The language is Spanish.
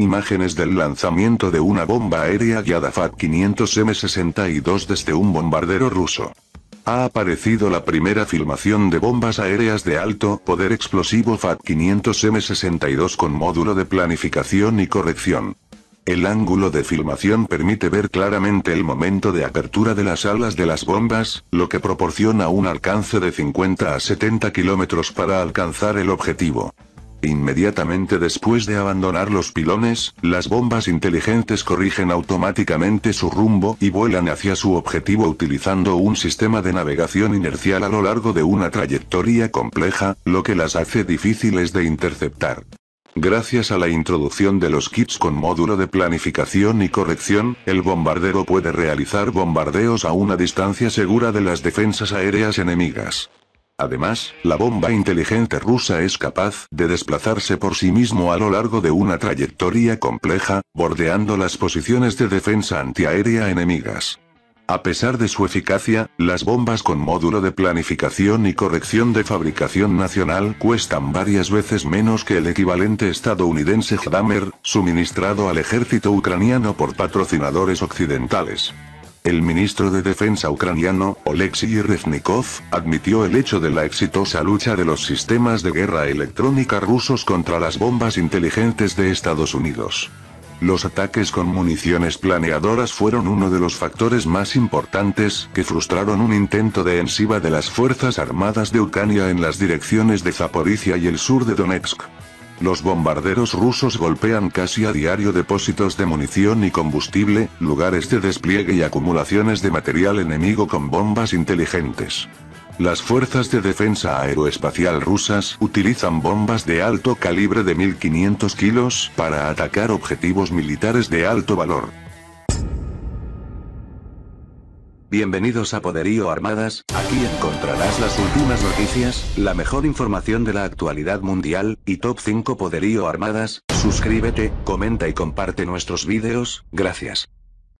Imágenes del lanzamiento de una bomba aérea guiada FAB-500M62 desde un bombardero ruso. Ha aparecido la primera filmación de bombas aéreas de alto poder explosivo FAB-500M62 con módulo de planificación y corrección. El ángulo de filmación permite ver claramente el momento de apertura de las alas de las bombas, lo que proporciona un alcance de 50 a 70 kilómetros para alcanzar el objetivo. Inmediatamente después de abandonar los pilones, las bombas inteligentes corrigen automáticamente su rumbo y vuelan hacia su objetivo utilizando un sistema de navegación inercial a lo largo de una trayectoria compleja, lo que las hace difíciles de interceptar. Gracias a la introducción de los kits con módulo de planificación y corrección, el bombardero puede realizar bombardeos a una distancia segura de las defensas aéreas enemigas. Además, la bomba inteligente rusa es capaz de desplazarse por sí mismo a lo largo de una trayectoria compleja, bordeando las posiciones de defensa antiaérea enemigas. A pesar de su eficacia, las bombas con módulo de planificación y corrección de fabricación nacional cuestan varias veces menos que el equivalente estadounidense JDAM, suministrado al ejército ucraniano por patrocinadores occidentales. El ministro de Defensa ucraniano, Oleksiy Reznikov, admitió el hecho de la exitosa lucha de los sistemas de guerra electrónica rusos contra las bombas inteligentes de Estados Unidos. Los ataques con municiones planeadoras fueron uno de los factores más importantes que frustraron un intento de ofensiva de las Fuerzas Armadas de Ucrania en las direcciones de Zaporizhia y el sur de Donetsk. Los bombarderos rusos golpean casi a diario depósitos de munición y combustible, lugares de despliegue y acumulaciones de material enemigo con bombas inteligentes. Las fuerzas de defensa aeroespacial rusas utilizan bombas de alto calibre de 1.500 kilos para atacar objetivos militares de alto valor. Bienvenidos a Poderío Armadas, aquí encontrarás las últimas noticias, la mejor información de la actualidad mundial, y top 5 Poderío Armadas. Suscríbete, comenta y comparte nuestros vídeos, gracias.